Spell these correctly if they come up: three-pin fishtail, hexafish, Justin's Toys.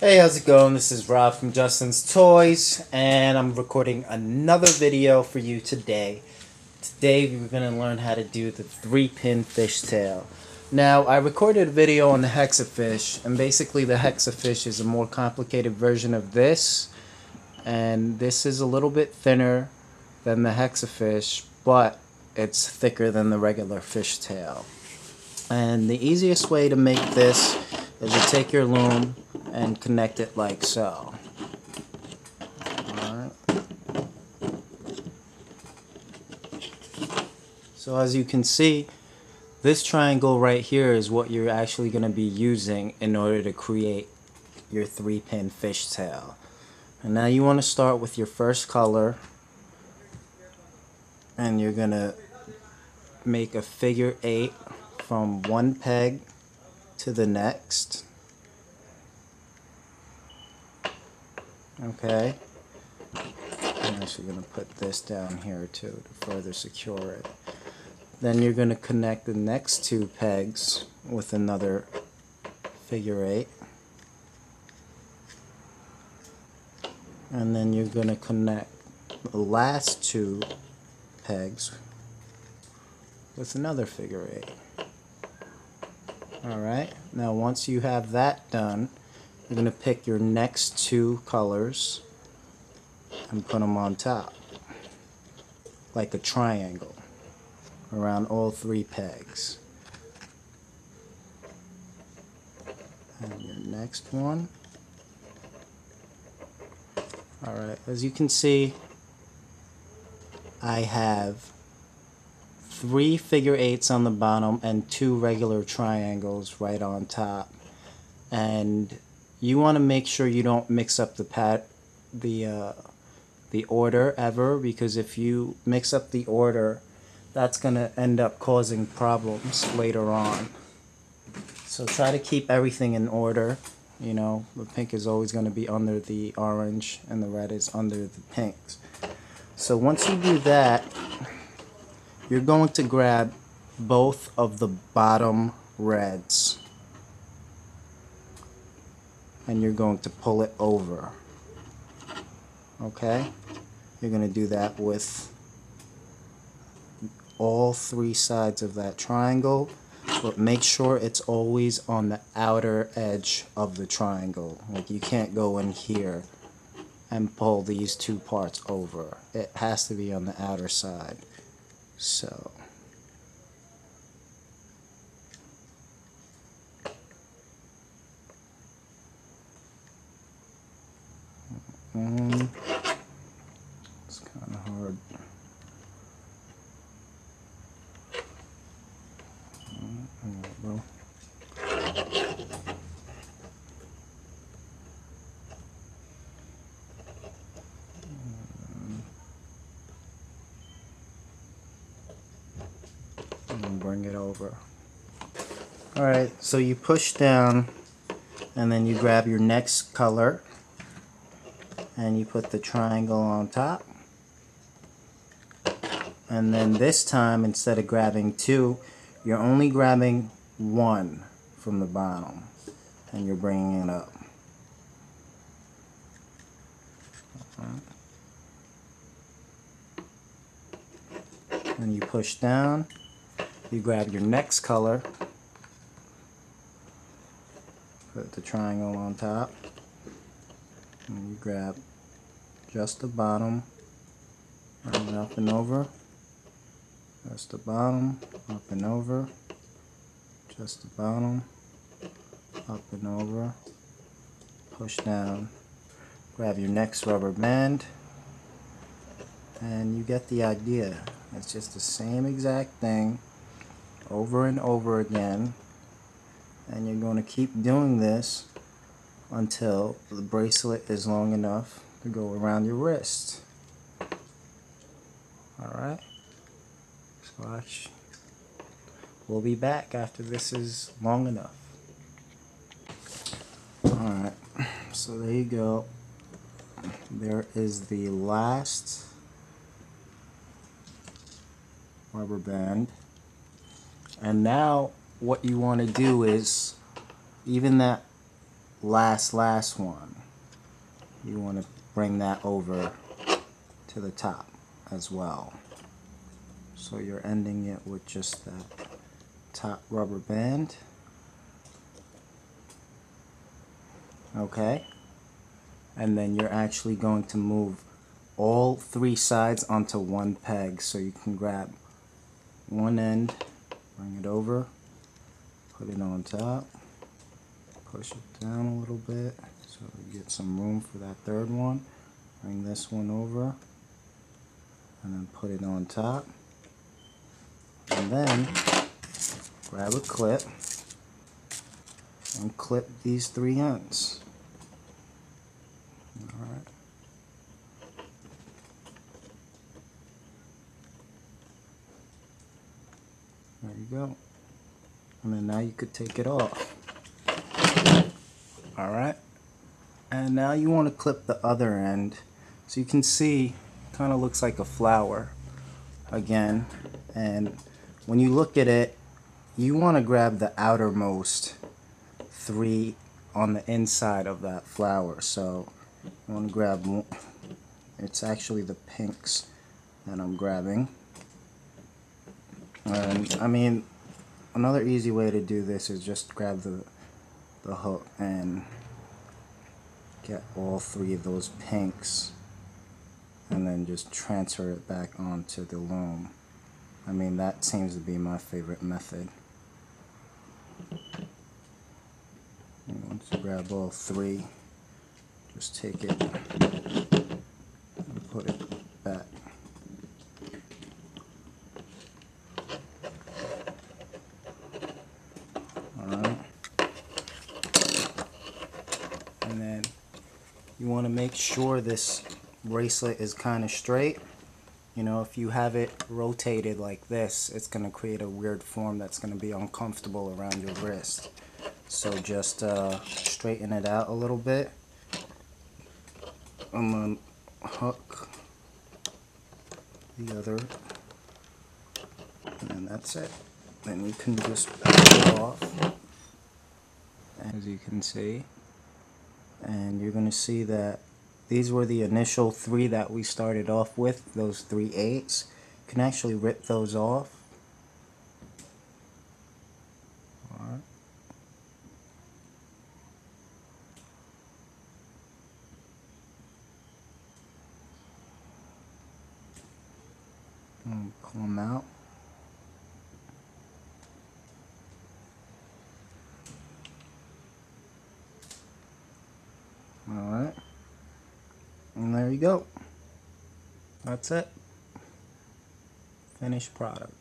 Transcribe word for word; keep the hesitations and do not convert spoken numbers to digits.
Hey, how's it going? This is Rob from Justin's Toys, and I'm recording another video for you today. Today we're going to learn how to do the three-pin fishtail. Now, I recorded a video on the hexafish, and basically the hexafish is a more complicated version of this. And this is a little bit thinner than the hexafish, but it's thicker than the regular fishtail. And the easiest way to make this is to take your loom and connect it like so. Alright. So as you can see, this triangle right here is what you're actually going to be using in order to create your three-pin fishtail. And now you want to start with your first color, and you're going to make a figure eight from one peg to the next. Okay, I'm actually going to put this down here too to further secure it. Then you're going to connect the next two pegs with another figure eight. And then you're going to connect the last two pegs with another figure eight. Alright, now once you have that done, you're going to pick your next two colors and put them on top, like a triangle, around all three pegs. And your next one. Alright, as you can see, I have three figure eights on the bottom and two regular triangles right on top. And you want to make sure you don't mix up the pat the uh, the order ever, because if you mix up the order, that's going to end up causing problems later on. So try to keep everything in order. You know, the pink is always going to be under the orange and the red is under the pinks. So once you do that, you're going to grab both of the bottom reds, and you're going to pull it over. Okay? You're going to do that with all three sides of that triangle, but make sure it's always on the outer edge of the triangle. Like, you can't go in here and pull these two parts over. It has to be on the outer side. So Um, it's kind of hard. Well, and bring it over. All right. So you push down, and then you grab your next color, and you put the triangle on top. And then this time, instead of grabbing two, you're only grabbing one from the bottom, and you're bringing it up. And you push down, you grab your next color, put the triangle on top, and you grab just the bottom, bring it up and over, just the bottom, up and over, just the bottom, up and over, push down, grab your next rubber band, and you get the idea. It's just the same exact thing over and over again, and you're going to keep doing this until the bracelet is long enough to go around your wrist. Alright, so watch. We'll be back after this is long enough. Alright, so there you go. There is the last rubber band. And now what you want to do is, even that last last one, you want to bring that over to the top as well. So you're ending it with just that top rubber band. Okay, and then you're actually going to move all three sides onto one peg, so you can grab one end, bring it over, put it on top, push it down a little bit so we get some room for that third one, bring this one over and then put it on top, and then grab a clip and clip these three ends. All right. There you go. And then now you could take it off. All right. And now you want to clip the other end. So you can see it kind of looks like a flower again. And when you look at it, you want to grab the outermost three on the inside of that flower. So I want to grab one. It's actually the pinks that I'm grabbing. And I mean, another easy way to do this is just grab the the hook and get all three of those pinks and then just transfer it back onto the loom. I mean, that seems to be my favorite method. Once you grab all three, just take it and put it back. Alright. And then you want to make sure this bracelet is kind of straight. You know, if you have it rotated like this, it's going to create a weird form that's going to be uncomfortable around your wrist. So just uh, straighten it out a little bit and then hook the other, and that's it. Then you can just back it off, as you can see, and you're going to see that these were the initial three that we started off with, those three eights. You can actually rip those off. And pull them out. Alright. And there you go. That's it. Finished product.